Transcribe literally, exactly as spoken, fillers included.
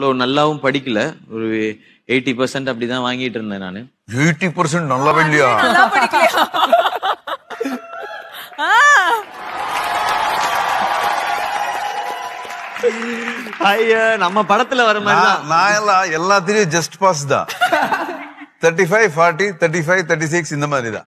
அவ்வளோ நல்லாவும் படிக்கல, ஒரு எயிட்டி பர்சன்ட் அப்படிதான் வாங்கிட்டு இருந்தேன் நானு. எயிட்டி பர்சன்ட் நல்லாவே இல்லையா? ஐயா நம்ம படத்துல வர மாதிரி நான் எல்லாம் எல்லாத்திலயும் ஜஸ்ட் பாஸ் தான். முப்பத்தி ஐந்து நாற்பது முப்பத்தி ஐந்து முப்பத்தி ஆறு இந்த மாதிரி தான்.